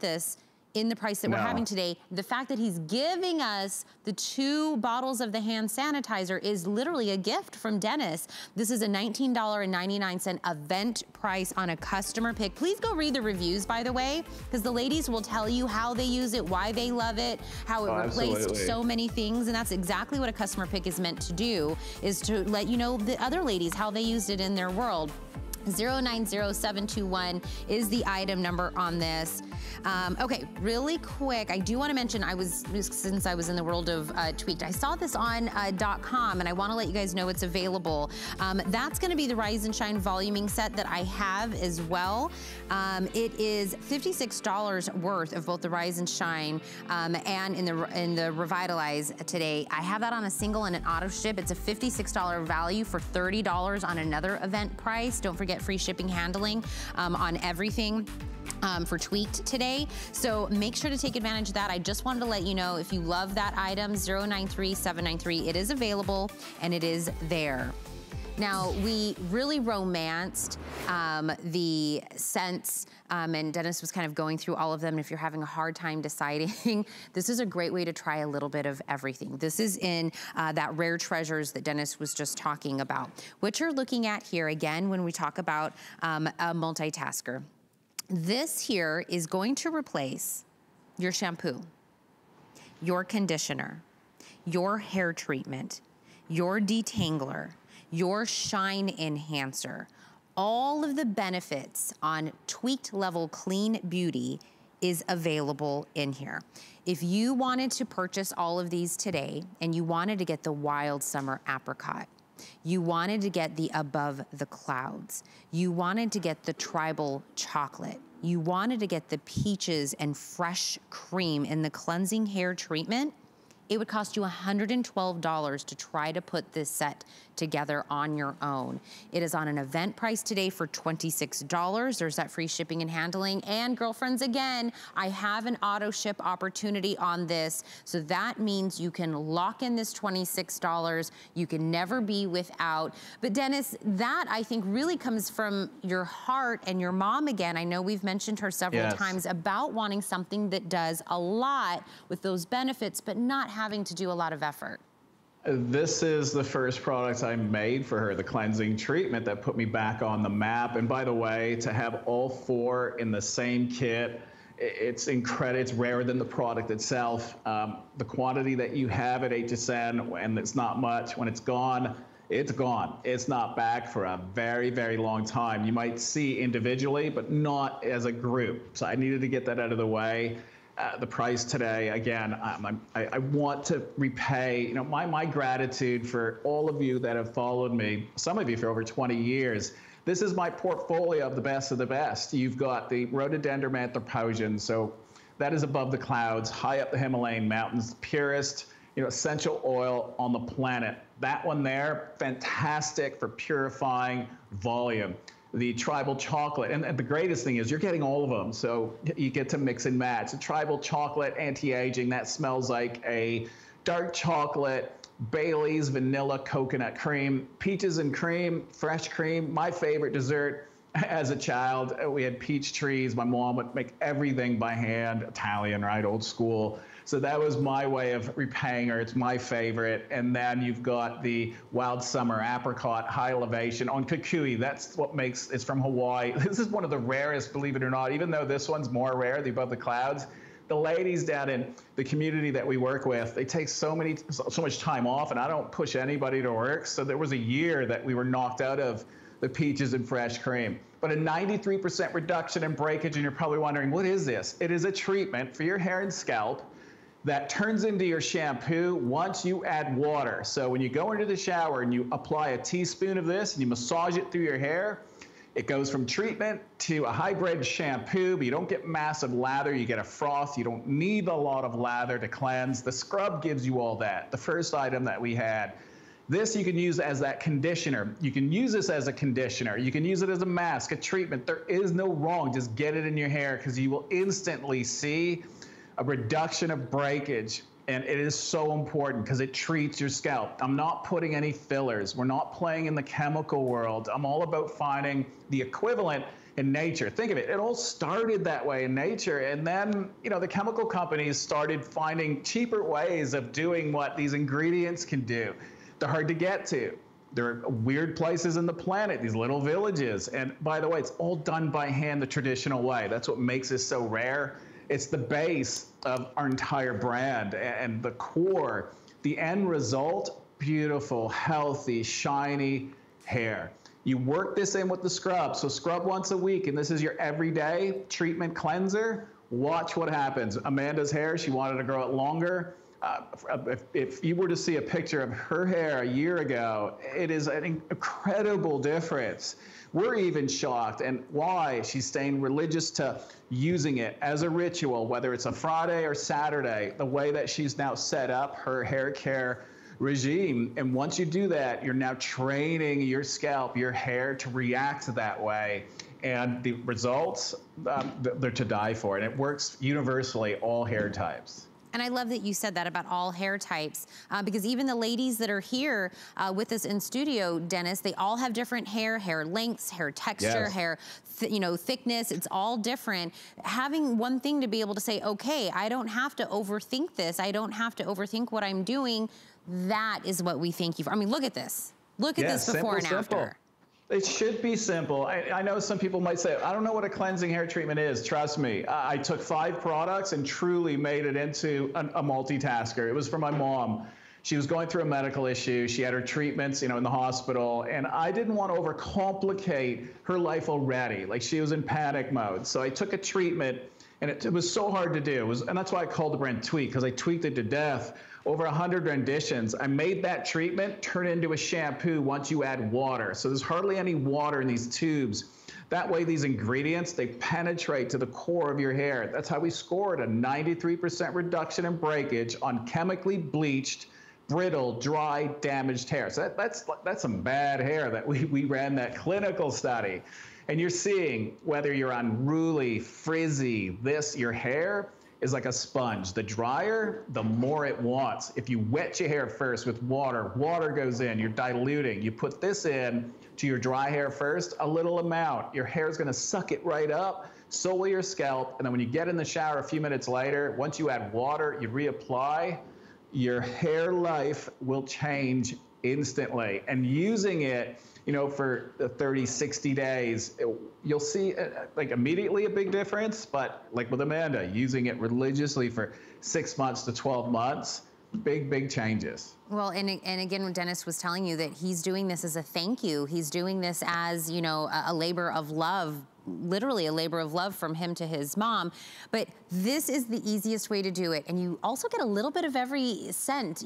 this in the price that we're having today. The fact that he's giving us the 2 bottles of the hand sanitizer is literally a gift from Denis. This is a $19.99 event price on a customer pick. Please go read the reviews, by the way, because the ladies will tell you how they use it, why they love it, how it replaced so many things. And that's exactly what a customer pick is meant to do, is to let you know the other ladies, how they used it in their world. 090721 is the item number on this. Okay, really quick, I do want to mention, since I was in the world of Tweaked, I saw this on .com, and I want to let you guys know it's available. That's going to be the Rise and Shine voluming set that I have as well. It is $56 worth of both the Rise and Shine and in the Revitalize today. I have that on a single and an auto ship. It's a $56 value for $30 on another event price. Don't forget free shipping handling on everything. For Tweaked today. So make sure to take advantage of that. I just wanted to let you know, if you love that item, 093793, it is available and it is there. Now, we really romanced the scents, and Denis was kind of going through all of them. And if you're having a hard time deciding, this is a great way to try a little bit of everything. This is in that rare treasures that Denis was just talking about. What you're looking at here, again, when we talk about a multitasker, this here is going to replace your shampoo, your conditioner, your hair treatment, your detangler, your shine enhancer. All of the benefits on Tweaked Level Clean Beauty is available in here. If you wanted to purchase all of these today and you wanted to get the Wild Summer Apricot, you wanted to get the Above the Clouds, you wanted to get the Tribal Chocolate, you wanted to get the Peaches and Fresh Cream in the Cleansing Hair Treatment, it would cost you $112 to try to put this set together on your own. It is on an event price today for $26. There's that free shipping and handling. And girlfriends, again, I have an auto ship opportunity on this. So that means you can lock in this $26. You can never be without. But Denis, that I think really comes from your heart and your mom again. I know we've mentioned her several times about wanting something that does a lot with those benefits, but not having to do a lot of effort. This is the first product I made for her, the cleansing treatment that put me back on the map. And by the way, to have all four in the same kit, it's incredible. It's rarer than the product itself. The quantity that you have at HSN, and it's not much, when it's gone, it's gone. It's not back for a very, very long time. You might see individually, but not as a group. So I needed to get that out of the way. The price today, again, I want to repay, you know, my gratitude for all of you that have followed me, some of you for over 20 years. This is my portfolio of the best of the best. You've got the Rhododendron anthopogon, so that is above the clouds, high up the Himalayan mountains, purest, you know, essential oil on the planet. That one there, fantastic for purifying volume. The tribal chocolate, and the greatest thing is you're getting all of them, so you get to mix and match. The tribal chocolate, anti-aging, that smells like a dark chocolate, Bailey's vanilla coconut cream, peaches and cream, fresh cream, my favorite dessert. As a child, we had peach trees. My mom would make everything by hand, Italian, right, old school. So that was my way of repaying her. It's my favorite. And then you've got the Wild Summer Apricot, high elevation on Kukui. That's what makes, it's from Hawaii. This is one of the rarest, believe it or not, even though this one's more rare, the Above the Clouds. The ladies down in the community that we work with, they take so much time off, and I don't push anybody to work. So there was a year that we were knocked out of the peaches and fresh cream, but a 93% reduction in breakage. And you're probably wondering, what is this? It is a treatment for your hair and scalp that turns into your shampoo once you add water. So when you go into the shower and you apply a teaspoon of this and you massage it through your hair, it goes from treatment to a hybrid shampoo, but you don't get massive lather, you get a froth. You don't need a lot of lather to cleanse. The scrub gives you all that. The first item that we had, this you can use as that conditioner. You can use this as a conditioner. You can use it as a mask, a treatment. There is no wrong. Just get it in your hair because you will instantly see a reduction of breakage, and it is so important because it treats your scalp. I'm not putting any fillers. We're not playing in the chemical world. I'm all about finding the equivalent in nature. Think of it, it all started that way in nature, and then, you know, the chemical companies started finding cheaper ways of doing what these ingredients can do. They're hard to get to. There are weird places in the planet, these little villages, and by the way, it's all done by hand the traditional way. That's what makes this so rare. It's the base of our entire brand and the core, the end result, beautiful, healthy, shiny hair. You work this in with the scrub. So scrub once a week, and this is your everyday treatment cleanser. Watch what happens. Amanda's hair, she wanted to grow it longer. If you were to see a picture of her hair a year ago, it is an incredible difference. We're even shocked, and why she's staying religious to using it as a ritual, whether it's a Friday or Saturday, the way that she's now set up her hair care regime. And once you do that, you're now training your scalp, your hair to react that way. And the results, they're to die for. And it works universally, all hair types. And I love that you said that about all hair types, because even the ladies that are here with us in studio, Denis, they all have different hair, hair lengths, hair texture, yes. hair, thickness. It's all different. Having one thing to be able to say, okay, I don't have to overthink this. I don't have to overthink what I'm doing. That is what we thank you for. I mean, look at this. Look at this before and after. It should be simple. I know some people might say, I don't know what a cleansing hair treatment is. Trust me, I took 5 products and truly made it into a multitasker. It was for my mom. She was going through a medical issue. She had her treatments, in the hospital, and I didn't want to overcomplicate her life already. Like, she was in panic mode. So I took a treatment, and it was so hard to do. And that's why I called the brand Tweaked, because I tweaked it to death. Over 100 renditions. I made that treatment turn into a shampoo once you add water. So there's hardly any water in these tubes. That way, these ingredients, they penetrate to the core of your hair. That's how we scored a 93% reduction in breakage on chemically bleached, brittle, dry, damaged hair. So that's some bad hair that we ran that clinical study. And you're seeing whether you're unruly, frizzy, your hair is like a sponge. The drier, the more it wants. If you wet your hair first with water, water goes in, you're diluting. You put this in to your dry hair first, a little amount. Your hair is gonna suck it right up, so will your scalp. And then when you get in the shower a few minutes later, once you add water, you reapply, your hair life will change instantly. And using it, for 30, 60 days, you'll see immediately a big difference. But like with Amanda, using it religiously for 6 months to 12 months, big changes. Well, and again, when Denis was telling you that he's doing this as a thank you, he's doing this as, a labor of love, literally a labor of love from him to his mom. But this is the easiest way to do it. And you also get a little bit of every scent,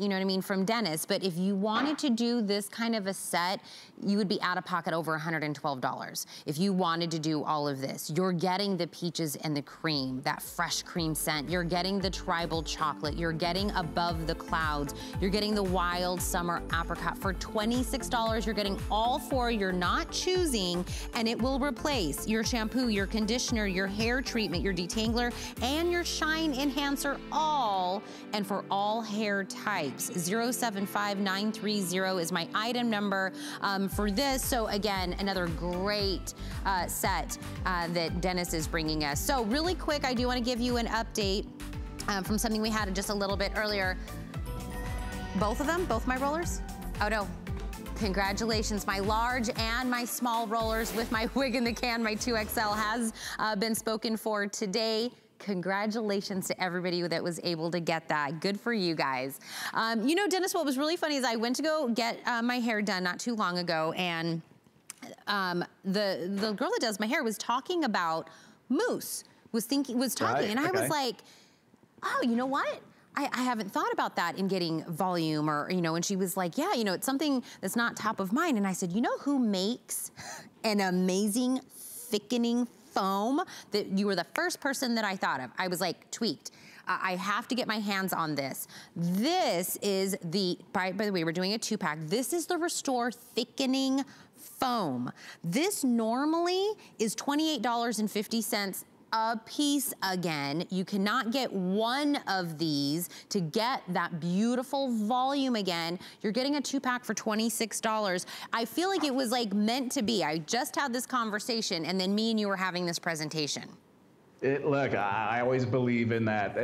from Denis. But if you wanted to do this kind of a set, you would be out of pocket over $112. If you wanted to do all of this, you're getting the peaches and the cream, that fresh cream scent. You're getting the tribal chocolate. You're getting above the clouds. You're getting the wild summer apricot for $26. You're getting all 4. You're not choosing, and it will replace your shampoo, your conditioner, your hair treatment, your detangler, and your shine enhancer, all, and for all hair types. 075930 is my item number for this. So again, another great set that Denis is bringing us. So really quick, I do want to give you an update from something we had just a little bit earlier. Both of them, both my rollers? Oh no. Congratulations, my large and my small rollers with my wig in the can. My 2XL has been spoken for today. Congratulations to everybody that was able to get that. Good for you guys. Denis, what was really funny is I went to go get my hair done not too long ago, and the girl that does my hair was talking about mousse, was talking, and I was like, oh, you know what? I haven't thought about that in getting volume or, and she was like, yeah, it's something that's not top of mind. And I said, you know who makes an amazing thickening foam? That you were the first person that I thought of. I was like, Tweaked. I have to get my hands on this. This is the, by the way, we're doing a 2-pack. This is the Restore Thickening Foam. This normally is $28.50. a piece. Again, you cannot get one of these to get that beautiful volume again. You're getting a 2-pack for $26. I feel like it was like meant to be. I just had this conversation, and then me and you were having this presentation. Look, I always believe in that.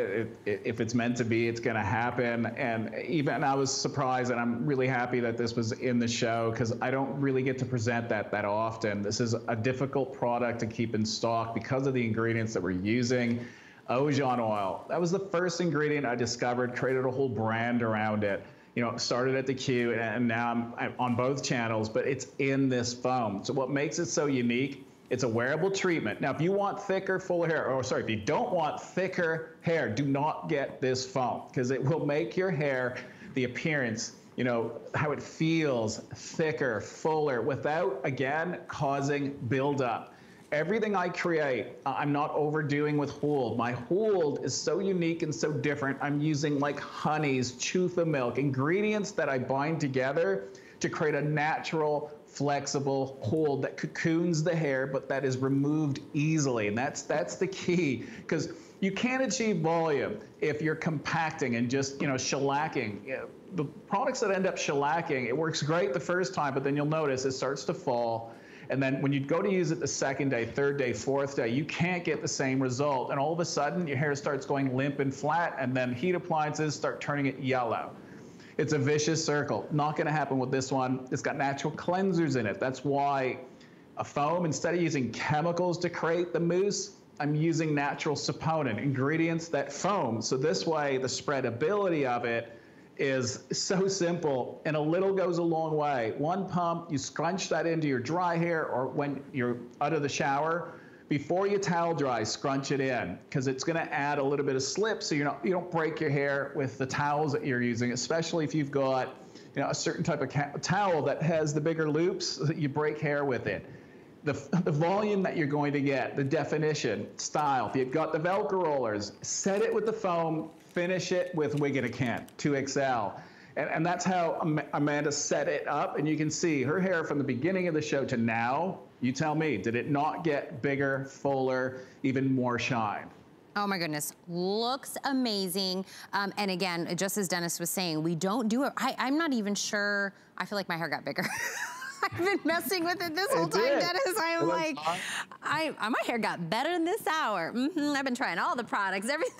If it's meant to be, it's going to happen. And even I was surprised, and I'm really happy that this was in the show, because I don't really get to present that often. This is a difficult product to keep in stock because of the ingredients that we're using. Ojon oil, that was the first ingredient I discovered, created a whole brand around it. Started at the Q, and now I'm on both channels, but it's in this foam. So what makes it so unique? It's a wearable treatment. Now, if you want thicker, fuller hair, or sorry, if you don't want thicker hair, do not get this foam, because it will make your hair, the appearance, how it feels, thicker, fuller, without, again, causing buildup. Everything I create, I'm not overdoing with hold. My hold is so unique and so different. I'm using like honeys, Chufa milk, ingredients that I bind together to create a natural flexible hold that cocoons the hair, but that is removed easily. And that's the key, because you can't achieve volume if you're compacting and just, you know, shellacking. The products that end up shellacking, it works great the first time, but then you'll notice it starts to fall. And then when you go to use it the second day, third day, fourth day, you can't get the same result. And all of a sudden, your hair starts going limp and flat, and then heat appliances start turning it yellow. It's a vicious circle. Not going to happen with this one. It's got natural cleansers in it. That's why a foam, instead of using chemicals to create the mousse, I'm using natural saponin, ingredients that foam. So this way, the spreadability of it is so simple, and a little goes a long way. One pump, you scrunch that into your dry hair, or when you're out of the shower, before you towel dry, scrunch it in, because it's going to add a little bit of slip, so you don't break your hair with the towels that you're using, especially if you've got, you know, a certain type of towel that has the bigger loops, so that you break hair with it. The volume that you're going to get, the definition, style. If you've got the Velcro rollers, set it with the foam, finish it with Wig in a Can, 2XL. And that's how Amanda set it up. And you can see her hair from the beginning of the show to now. You tell me, did it not get bigger, fuller, even more shine? Oh my goodness, looks amazing. And again, just as Denis was saying, we don't do it. I'm not even sure. I feel like my hair got bigger. I've been messing with it this whole time, Denis. I'm like, my hair got better in this hour. I've been trying all the products, everything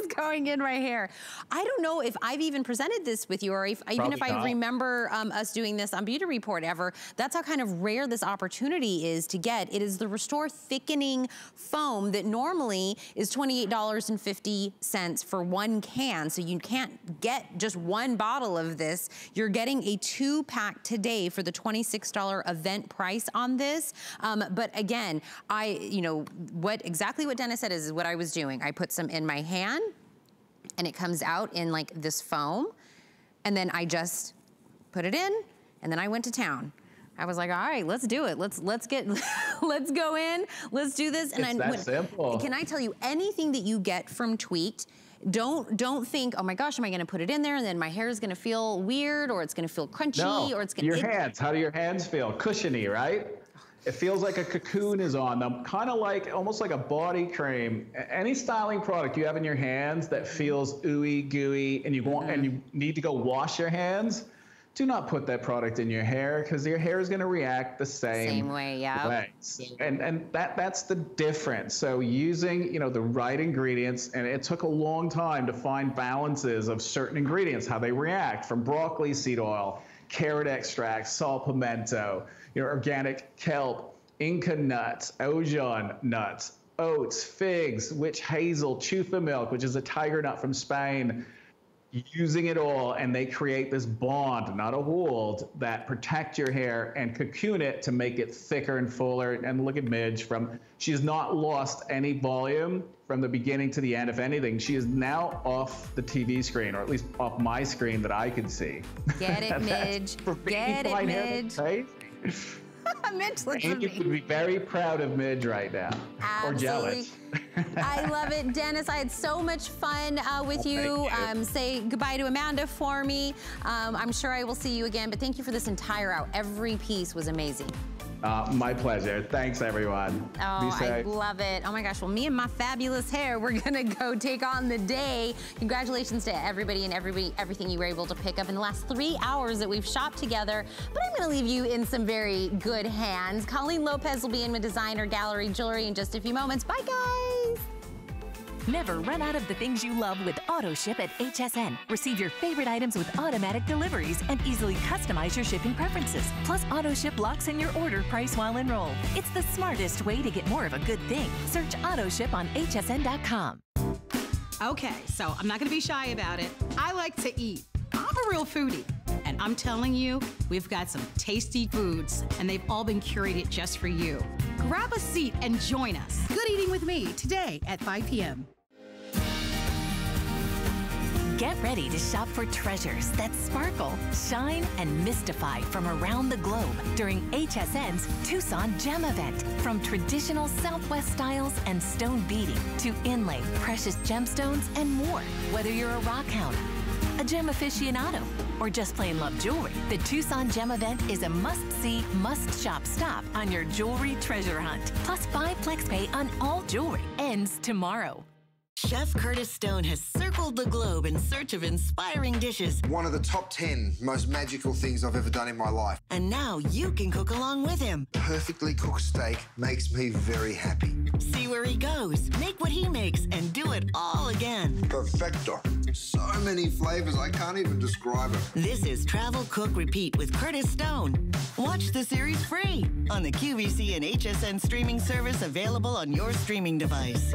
is going in my hair. I don't know if I've even presented this with you, or if, even if I remember us doing this on Beauty Report ever. That's how kind of rare this opportunity is to get. It is the Restore Thickening Foam that normally is $28.50 for one can. So you can't get just one bottle of this. You're getting a two-pack today for the $26 event price on this. But again, exactly what Denis said is what I was doing. I put some in my hand, and it comes out in like this foam, and then I just put it in, and then I went to town. I was like, all right, let's do it. Let's go in. Let's do this. And it's that simple. Can I tell you, anything that you get from Tweaked, don't think, oh my gosh, am I gonna put it in there and then my hair is gonna feel weird, or it's gonna feel crunchy, or it's gonna. Your hands. How do your hands feel? Cushiony, right? It feels like a cocoon is on them, kind of like, almost like a body cream. Any styling product you have in your hands that feels ooey gooey, and you want and you need to go wash your hands, do not put that product in your hair, because your hair is going to react the same way. Yeah. And that's the difference. So using, you know, the right ingredients, and it took a long time to find balances of certain ingredients, how they react, from broccoli seed oil, carrot extract, sal pimento, organic kelp, Inca nuts, Ojon nuts, oats, figs, witch hazel, chufa milk, which is a tiger nut from Spain, using it all, and they create this bond, not a hold, that protect your hair and cocoon it to make it thicker and fuller. And look at Midge, she's not lost any volume from the beginning to the end. If anything, she is now off the TV screen, or at least off my screen that I can see. Get it, Midge. Get it, Midge. Right? Midge, Amy would be very proud of Midge right now. Absolutely. Or jealous. I love it, Denis. I had so much fun with you. Say goodbye to Amanda for me. I'm sure I will see you again, but thank you for this entire hour. Every piece was amazing. My pleasure. Thanks, everyone. Oh, I love it. Oh my gosh. Well, me and my fabulous hair, we're gonna go take on the day. Congratulations to everybody and everything you were able to pick up in the last 3 hours that we've shopped together. But I'm gonna leave you in some very good hands. Colleen Lopez will be in with Designer Gallery Jewelry in just a few moments. Bye, guys. Never run out of the things you love with AutoShip at HSN. Receive your favorite items with automatic deliveries and easily customize your shipping preferences. Plus, AutoShip locks in your order price while enrolled. It's the smartest way to get more of a good thing. Search AutoShip on hsn.com. Okay, so I'm not going to be shy about it. I like to eat. I'm a real foodie. And I'm telling you, we've got some tasty foods, and they've all been curated just for you. Grab a seat and join us. Good Eating with Me today at 5 p.m. Get ready to shop for treasures that sparkle, shine, and mystify from around the globe during HSN's Tucson Gem Event. From traditional Southwest styles and stone beading to inlay, precious gemstones, and more. Whether you're a rock hound, a a gem aficionado, or just plain love jewelry, the Tucson Gem Event is a must-see, must-shop stop on your jewelry treasure hunt. Plus 5 FlexPay on all jewelry. Ends tomorrow. Chef Curtis Stone has circled the globe in search of inspiring dishes. One of the top 10 most magical things I've ever done in my life. And now you can cook along with him. Perfectly cooked steak makes me very happy. See where he goes, make what he makes, and do it all again. Perfecto. So many flavors, I can't even describe it. This is Travel Cook Repeat with Curtis Stone. Watch the series free on the QVC and HSN streaming service available on your streaming device.